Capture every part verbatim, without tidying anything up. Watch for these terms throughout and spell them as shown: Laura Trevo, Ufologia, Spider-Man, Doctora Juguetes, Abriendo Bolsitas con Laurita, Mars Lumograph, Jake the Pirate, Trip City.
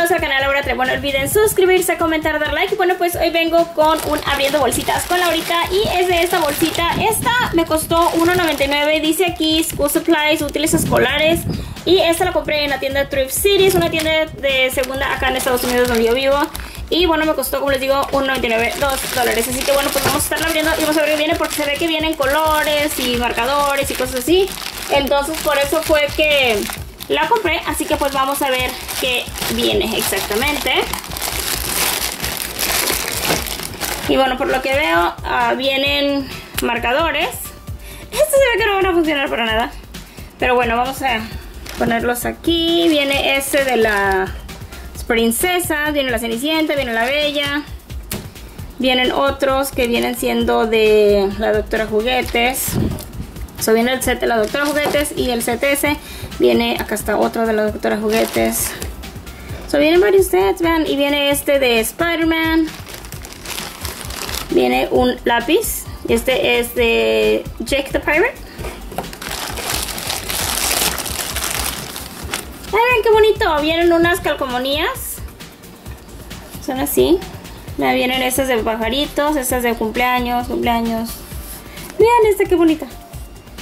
nuevos al canal Laura Trevo, no olviden suscribirse, comentar, dar like. Y bueno, pues hoy vengo con un abriendo bolsitas con Laurita y es de esta bolsita. Esta me costó uno noventa y nueve, dice aquí School Supplies, útiles escolares. Y esta la compré en la tienda Trip City, es una tienda de segunda acá en Estados Unidos donde yo vivo. Y bueno, me costó, como les digo, uno noventa y nueve, dos dólares. Así que bueno, pues vamos a estarla abriendo y vamos a ver qué viene, porque se ve que vienen colores y marcadores y cosas así. Entonces por eso fue que la compré, así que pues vamos a ver qué viene exactamente. Y bueno, por lo que veo, uh, vienen marcadores. Esto se ve que no van a funcionar para nada, pero bueno, vamos a ponerlos aquí. Viene este de la princesa, viene la Cenicienta, viene la Bella. Vienen otros que vienen siendo de la Doctora Juguetes. O sea, viene el set de la Doctora Juguetes y el set ese. Viene, acá está otro de la Doctora Juguetes. O sea, vienen varios sets, vean. Y viene este de Spider-Man. Viene un lápiz. Este es de Jake the Pirate. Ay, vean qué bonito, vienen unas calcomanías. Son así. Mira, vienen estas de pajaritos, estas de cumpleaños, cumpleaños. Vean esta qué bonita.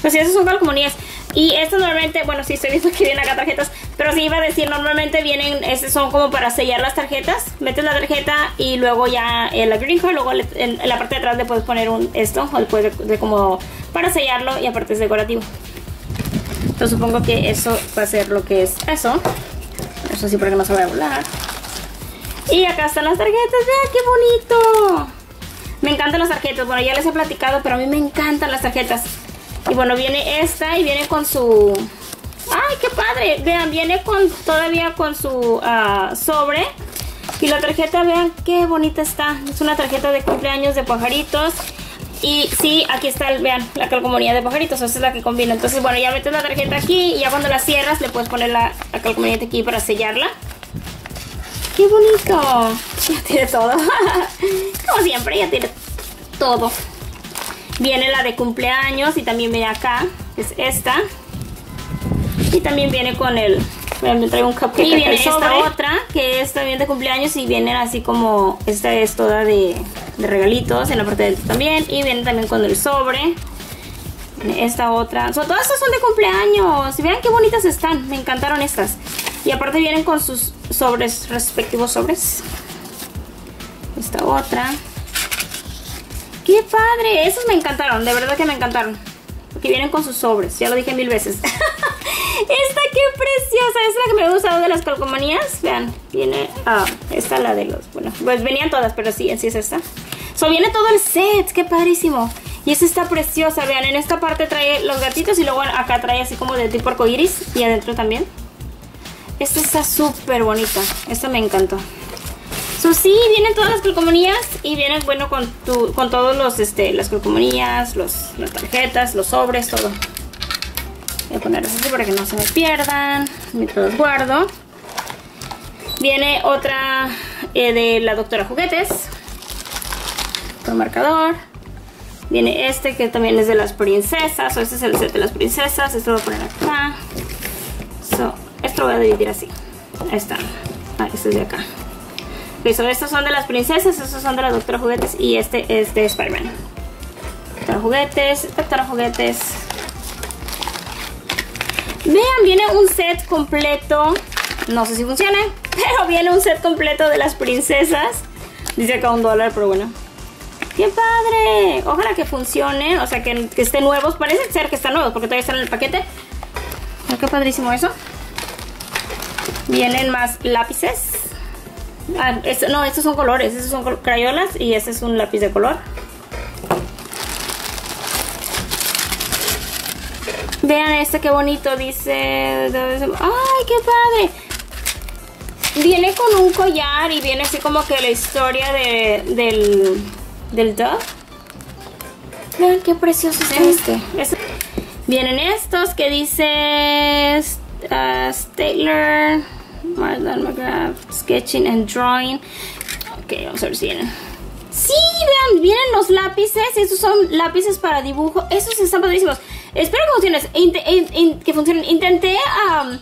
Pues sí, esas son calcomanías. Y estas normalmente, bueno, sí estoy viendo que vienen acá tarjetas, pero sí iba a decir, normalmente vienen, estas son como para sellar las tarjetas. Metes la tarjeta y luego ya el agrinco, luego en la parte de atrás le puedes poner un esto, o después de, de como para sellarlo, y aparte es decorativo. Entonces supongo que eso va a ser lo que es eso. Eso sí, porque no se va a volar. Y acá están las tarjetas. ¡Vean qué bonito! Me encantan las tarjetas. Bueno, ya les he platicado, pero a mí me encantan las tarjetas. Y bueno, viene esta y viene con su... ¡Ay, qué padre! Vean, viene con todavía con su uh, sobre. Y la tarjeta, vean qué bonita está. Es una tarjeta de cumpleaños de pajaritos. Y sí, aquí está, vean, la calcomanía de pajaritos, esa es la que combina. Entonces, bueno, ya metes la tarjeta aquí y ya cuando la cierras le puedes poner la, la calcomanía aquí para sellarla. ¡Qué bonito! Ya tiene todo. Como siempre, ya tiene todo. Viene la de cumpleaños y también viene acá, que es esta. Y también viene con el... Vean, me traigo un cupcake. Y viene esta otra, que es también de cumpleaños y vienen así como... Esta es toda de... de regalitos en la parte de dentro también. Y viene también con el sobre. Esta otra. O sea, todas estas son de cumpleaños. Vean qué bonitas están. Me encantaron estas. Y aparte vienen con sus sobres, respectivos sobres. Esta otra. ¡Qué padre! Esas me encantaron. De verdad que me encantaron. Porque vienen con sus sobres. Ya lo dije mil veces. Esta qué preciosa. Es la que me había gustado de las calcomanías. Vean. Viene... Ah, esta la de los... Bueno, pues venían todas, pero sí, así es esta. So, viene todo el set, qué padrísimo. Y esta está preciosa, vean, en esta parte trae los gatitos y luego acá trae así como de tipo arcoiris y adentro también. Esta está súper bonita, esta me encantó. So, sí, vienen todas las calcomanías y vienen, bueno, con, tu, con todos los, este, las calcomanías, los, las tarjetas, los sobres, todo. Voy a ponerlos así para que no se me pierdan, mientras los guardo. Viene otra eh, de la Doctora Juguetes. Marcador. Viene este que también es de las princesas. O este es el set de las princesas. Esto lo voy a poner acá. So, esto lo voy a dividir así. Ahí está. Ah, este es de acá. Okay, so estos son de las princesas. Estos son de la Doctora Juguetes. Y este es de Spider-Man. Doctora Juguetes. Doctora Juguetes. Vean, viene un set completo. No sé si funcione, pero viene un set completo de las princesas. Dice acá un dólar, pero bueno. ¡Qué padre! Ojalá que funcione, o sea, que, que estén nuevos. Parece ser que están nuevos porque todavía están en el paquete. Pero qué padrísimo eso. Vienen más lápices. Ah, esto, no, estos son colores. Estos son crayolas y este es un lápiz de color. Vean este, qué bonito. Dice... ¡Ay, qué padre! Viene con un collar y viene así como que la historia de, del... del Dove. Vean qué precioso es este. este. Vienen estos que dice uh, Taylor, Mars Lumograph, Sketching and Drawing. Ok, vamos a ver si vienen. Sí, vean, vienen los lápices. Estos son lápices para dibujo. Estos están padrísimos. Espero que funcionen. Int- int- que funcionen. Intenté um,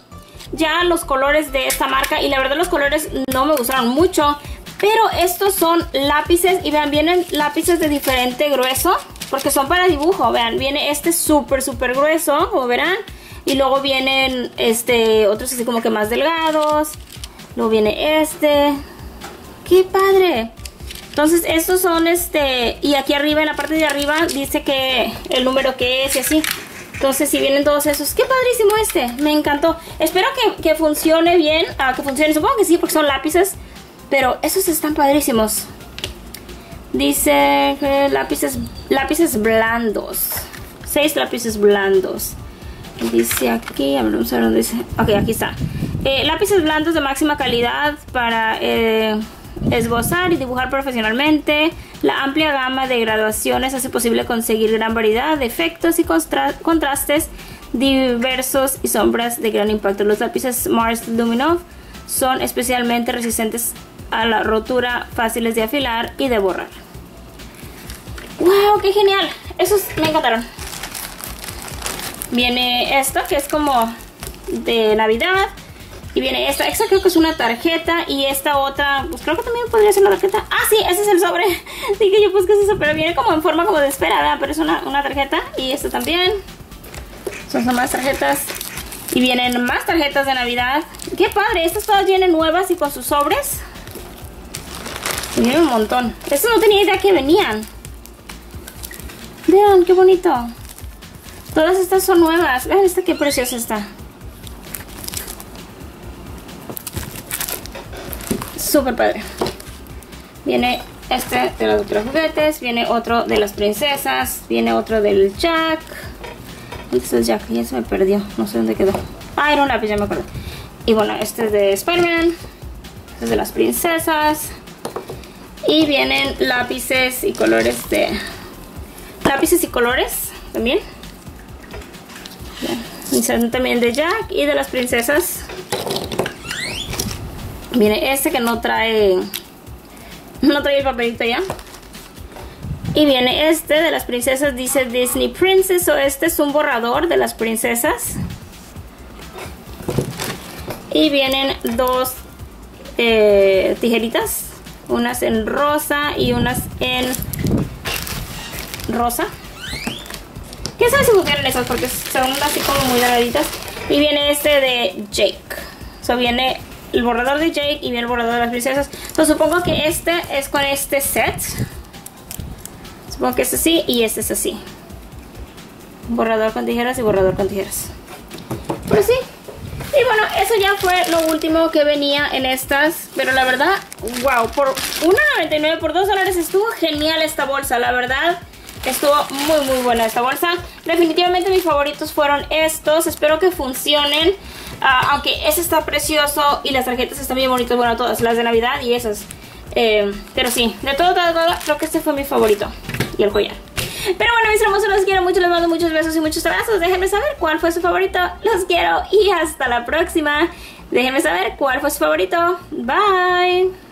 ya los colores de esta marca, y la verdad los colores no me gustaron mucho, pero estos son lápices, y vean, vienen lápices de diferente grueso, porque son para dibujo. Vean, viene este súper súper grueso, como verán, y luego vienen este otros así como que más delgados, luego viene este. ¡Qué padre! Entonces estos son este, y aquí arriba en la parte de arriba dice que el número que es y así. Entonces si vienen todos esos, qué padrísimo este, me encantó. Espero que, que funcione bien, ah, que funcione, supongo que sí porque son lápices, pero esos están padrísimos. Dice eh, lápices, lápices blandos, seis lápices blandos. Dice aquí, a ver, vamos a ver dónde dice, ok, aquí está. Eh, lápices blandos de máxima calidad para eh, esbozar y dibujar profesionalmente. La amplia gama de graduaciones hace posible conseguir gran variedad de efectos y contra contrastes diversos y sombras de gran impacto. Los lápices Mars Lumograph son especialmente resistentes a la rotura, fáciles de afilar y de borrar. ¡Wow! ¡Qué genial! Esos me encantaron. Viene esto que es como de Navidad. Y viene esta, esta creo que es una tarjeta, y esta otra, pues creo que también podría ser una tarjeta. Ah, sí, ese es el sobre. Dije yo, pues, ¿qué es eso? Pero viene como en forma como de esfera, ¿verdad? Pero es una, una tarjeta. Y esta también. Son más tarjetas. Y vienen más tarjetas de Navidad. ¡Qué padre! Estas todas vienen nuevas y con sus sobres. Y vienen un montón. Estas no tenía idea que venían. Vean, qué bonito. Todas estas son nuevas. Vean esta, qué preciosa está. Súper padre. Viene este de los Doctora Juguetes. Viene otro de las princesas. Viene otro del Jack. ¿Dónde está el Jack? Ya se me perdió. No sé dónde quedó. Ah, era un lápiz, ya me acuerdo. Y bueno, este es de Spider-Man. Este es de las princesas. Y vienen lápices y colores de... Lápices y colores también. Y son también de Jack y de las princesas. Viene este que no trae, no trae el papelito ya. Y viene este de las princesas, dice Disney Princess, o este es un borrador de las princesas. Y vienen dos eh, tijeritas, unas en rosa y unas en rosa. ¿Quién sabe si buscaron esas? Porque son así como muy delgaditas. Y viene este de Jake. O sea, viene el borrador de Jake y viene el borrador de las princesas. Entonces supongo que este es con este set. Supongo que este sí y este es así. Borrador con tijeras y borrador con tijeras. Pero sí. Y bueno, eso ya fue lo último que venía en estas. Pero la verdad, wow. Por uno noventa y nueve, por dos dólares estuvo genial esta bolsa. La verdad, estuvo muy muy buena esta bolsa. Definitivamente mis favoritos fueron estos. Espero que funcionen. Uh, aunque ese está precioso y las tarjetas están bien bonitas, bueno, todas, las de Navidad y esas. Eh, pero sí, de todo, todo, todo, creo que este fue mi favorito. Y el collar. Pero bueno, mis hermosos, los quiero mucho, les mando muchos besos y muchos abrazos. Déjenme saber cuál fue su favorito. Los quiero y hasta la próxima. Déjenme saber cuál fue su favorito. Bye.